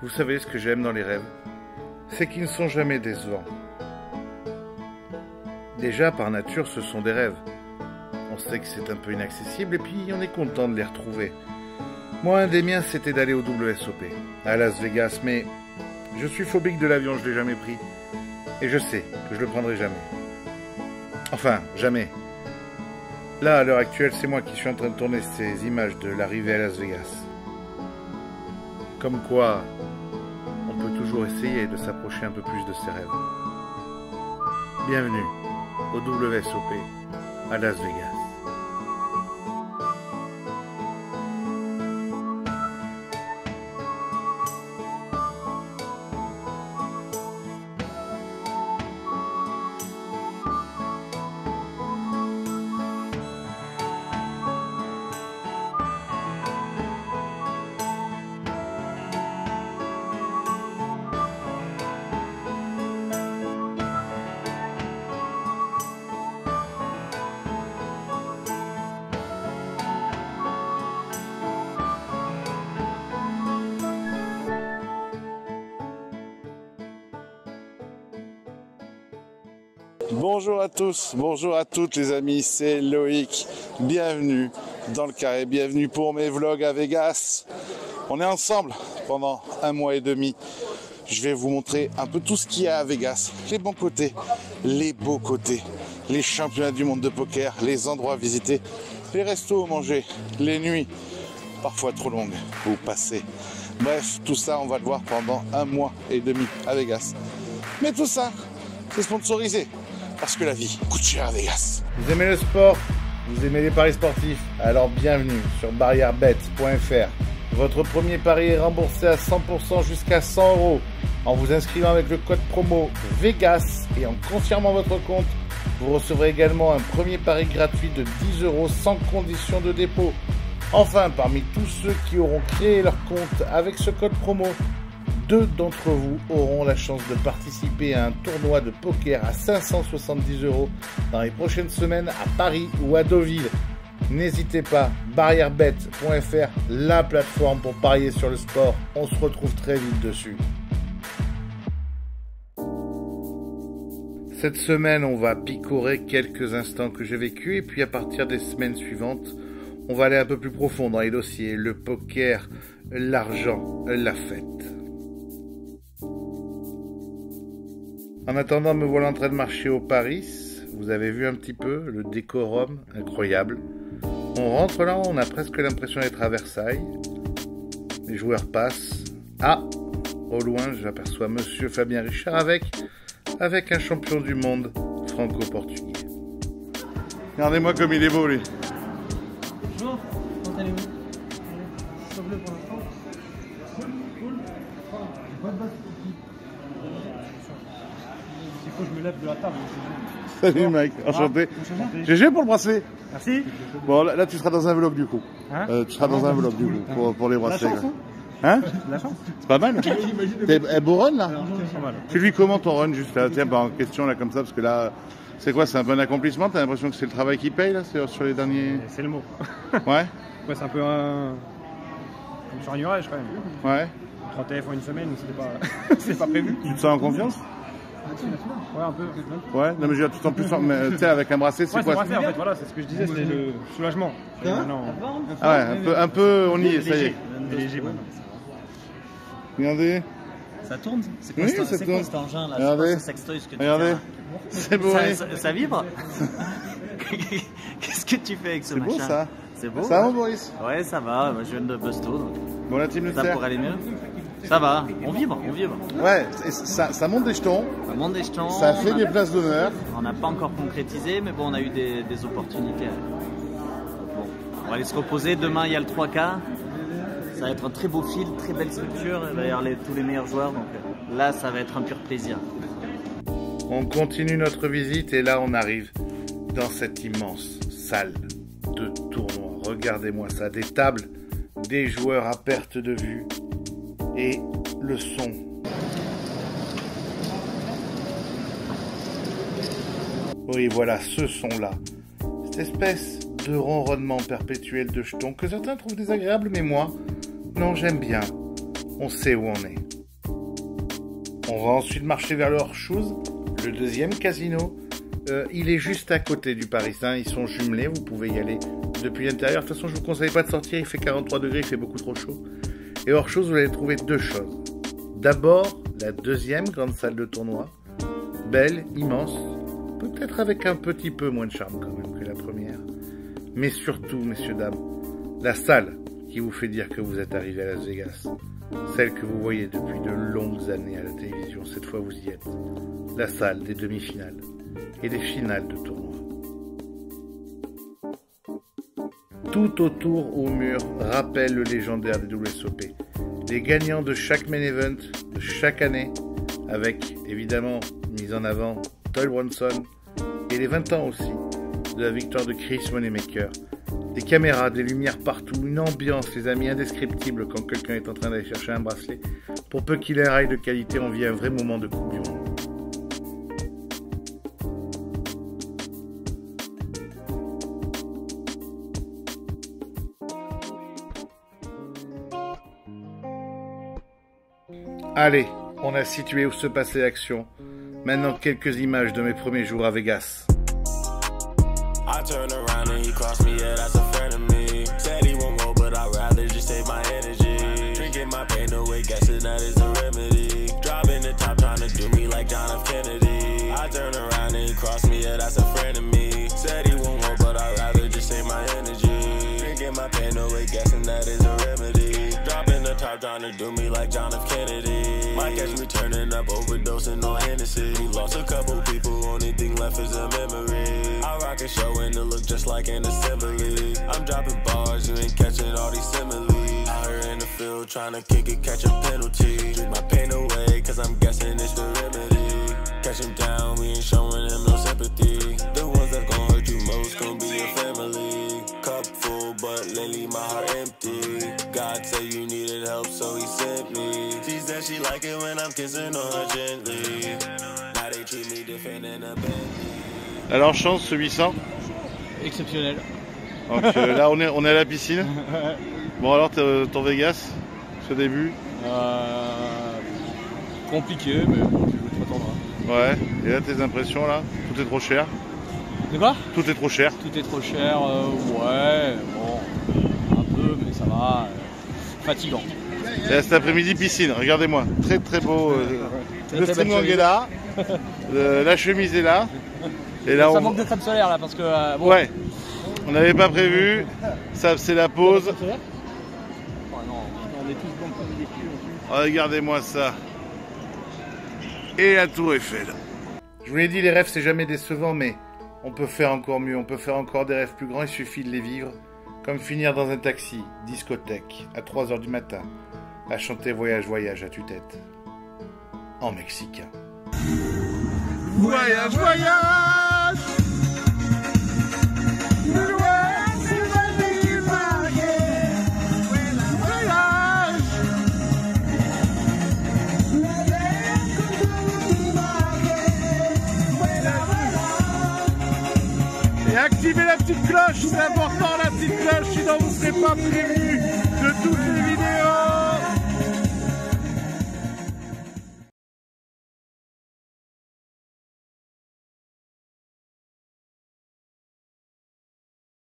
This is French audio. Vous savez ce que j'aime dans les rêves, c'est qu'ils ne sont jamais décevants. Déjà, par nature, ce sont des rêves. On sait que c'est un peu inaccessible et puis on est content de les retrouver. Moi, un des miens, c'était d'aller au WSOP, à Las Vegas, mais je suis phobique de l'avion, je ne l'ai jamais pris. Et je sais que je ne le prendrai jamais. Enfin, jamais. Là, à l'heure actuelle, c'est moi qui suis en train de tourner ces images de l'arrivée à Las Vegas. Comme quoi, on peut toujours essayer de s'approcher un peu plus de ses rêves. Bienvenue au WSOP à Las Vegas. Bonjour à tous, bonjour à toutes les amis, c'est Loïc, bienvenue dans le carré, bienvenue pour mes vlogs à Vegas. On est ensemble pendant 1 mois et demi, je vais vous montrer un peu tout ce qu'il y a à Vegas, les bons côtés, les beaux côtés, les championnats du monde de poker, les endroits à visiter, les restos à manger, les nuits, parfois trop longues, vous passez. Bref, tout ça on va le voir pendant 1 mois et demi à Vegas, mais tout ça c'est sponsorisé. Parce que la vie coûte cher à Vegas. Vous aimez le sport? Vous aimez les paris sportifs? Alors bienvenue sur BarrièreBet.fr. Votre premier pari est remboursé à 100% jusqu'à 100 € en vous inscrivant avec le code promo VEGAS et en confirmant votre compte. Vous recevrez également un premier pari gratuit de 10 € sans condition de dépôt. Enfin, parmi tous ceux qui auront créé leur compte avec ce code promo, 2 d'entre vous auront la chance de participer à un tournoi de poker à 570 € dans les prochaines semaines à Paris ou à Deauville. N'hésitez pas, BarrièreBet.fr, la plateforme pour parier sur le sport. On se retrouve très vite dessus. Cette semaine, on va picorer quelques instants que j'ai vécu et puis à partir des semaines suivantes, on va aller un peu plus profond dans les dossiers, le poker, l'argent, la fête. En attendant, me voilà en train de marcher au Paris. Vous avez vu un petit peu le décorum, incroyable. On rentre là, on a presque l'impression d'être à Versailles. Les joueurs passent. Ah, au loin, j'aperçois monsieur Fabien Richard avec un champion du monde franco-portugais. Regardez-moi comme il est beau, lui. Bonjour, comment allez-vous? Sans bleu pour l'instant. Cool. Bonne base. Je me lève de la table. Salut mec, enchanté. GG pour le bracelet. Merci. Bon, là tu seras dans un vlog du coup. Hein tu seras dans un vlog du coup pour les bracelets. La chance, hein, la chance. C'est pas mal. T'es beau run là. Tu lui comment ton run juste là? Tiens, bah, en question là comme ça parce que là, c'est quoi? C'est un bon accomplissement? T'as l'impression que c'est le travail qui paye là sur les derniers? C'est le mot. Ouais. Ouais, c'est un peu un. Comme sur un nuage quand même. Ouais. 3 TF en une semaine, c'était pas prévu. Tu te sens en confiance? Ouais, un peu. Ouais, non, mais j'ai tout en plus, tu sais, avec un bracelet, c'est ouais, quoi? C'est en fait, voilà, c'est ce que je disais, c'est le soulagement. Non. Ah ouais, un peu, on y est, ça y est. Léger, ouais. Regardez. Ça tourne? C'est quoi, oui, quoi cet engin là? Regardez. Regardez. C'est beau. Ça vibre? Qu'est-ce que tu fais avec ce machin? C'est beau ça. C'est beau. Ça va, Boris? Ouais, ça va. Je viens de Busto. Bon, la team de terre. Ça pour aller mieux? Ça va, on vibre. Ouais, ça monte des jetons. Ça monte des jetons. Ça fait des places d'honneur. On n'a pas encore concrétisé, mais bon, on a eu des opportunités. Bon, on va aller se reposer. Demain, il y a le 3K. Ça va être un très beau fil, très belle structure. D'ailleurs, tous les meilleurs joueurs. Donc là, ça va être un pur plaisir. On continue notre visite et là, on arrive dans cette immense salle de tournoi. Regardez-moi ça, des tables, des joueurs à perte de vue. Et le son. Oui, voilà, ce son-là. Cette espèce de ronronnement perpétuel de jetons que certains trouvent désagréable, mais moi, non, j'aime bien. On sait où on est. On va ensuite marcher vers le Horseshoe, le deuxième casino. Il est juste à côté du Paris, hein. Ils sont jumelés, vous pouvez y aller depuis l'intérieur. De toute façon, je ne vous conseille pas de sortir, il fait 43 degrés, il fait beaucoup trop chaud. Et Horseshoe, vous allez trouver deux choses. D'abord, la deuxième grande salle de tournoi, belle, immense, peut-être avec un petit peu moins de charme quand même que la première. Mais surtout, messieurs, dames, la salle qui vous fait dire que vous êtes arrivé à Las Vegas. Celle que vous voyez depuis de longues années à la télévision, cette fois vous y êtes. La salle des demi-finales et des finales de tournoi. Tout autour au mur rappelle le légendaire des WSOP. Les gagnants de chaque main event, de chaque année, avec évidemment mise en avant Toy Bronson et les 20 ans aussi de la victoire de Chris Moneymaker. Des caméras, des lumières partout, une ambiance, les amis, indescriptible quand quelqu'un est en train d'aller chercher un bracelet. Pour peu qu'il ait un rail de qualité, on vit un vrai moment de Coupe du Monde. Allez, on a situé où se passait l'action. Maintenant, quelques images de mes premiers jours à Vegas. I turned around and he crossed me, yeah, that's a friend of me. Said he won't roll, but I'd rather just save my energy. Drinking my pain away, guessing that is a remedy. Driving the top, trying to do me like John F. Kennedy. I turned around and he crossed me, yeah, that's a friend of me. Said he won't roll, but I'd rather just save my energy. Drinking my pain away, guessing that is a remedy. Dropping the top, trying to do me like John F. Kennedy. Might catch me turning up, overdosing on Hennessy. Lost a couple people, only thing left is a memory. Showing to look just like an assembly. I'm dropping bars, you ain't catching all these similes. Out here in the field, trying to kick it, catch a penalty. Drink my pain away, cause I'm guessing it's the remedy. Catch him down, we ain't showing him no sympathy. The ones that gon' hurt you most gon' be your family. Cup full, but lately my heart empty. God said you needed help, so he sent me. She said she like it when I'm kissing on her gently. Now they treat me different than a baby. Alors chance ce 800 ? Exceptionnel. Donc là on est à la piscine. Bon alors ton Vegas, ce début compliqué mais bon tu veux pas t'en avoir. Ouais, et là tes impressions là, tout est trop cher. C'est quoi ? Tout est trop cher. Tout est trop cher, ouais, bon, un peu mais ça va, fatigant. Et là, cet après-midi piscine, regardez-moi, très très beau, le string est là, la chemise est là. Et là, ça manque de crème solaire là parce que. Bon... Ouais, on n'avait pas prévu, ça c'est la pause. Oh, non, on est tous bons comme des culs. Regardez-moi ça. Et la tour Eiffel. Je vous l'ai dit, les rêves c'est jamais décevant, mais on peut faire encore mieux, on peut faire encore des rêves plus grands, il suffit de les vivre. Comme finir dans un taxi, discothèque, à 3 h du matin, à chanter Voyage, Voyage à tue-tête. En mexicain. Voyage, voyage! Et activez la petite cloche, c'est important la petite cloche, sinon vous ne serez pas prévenu de toutes les vidéos.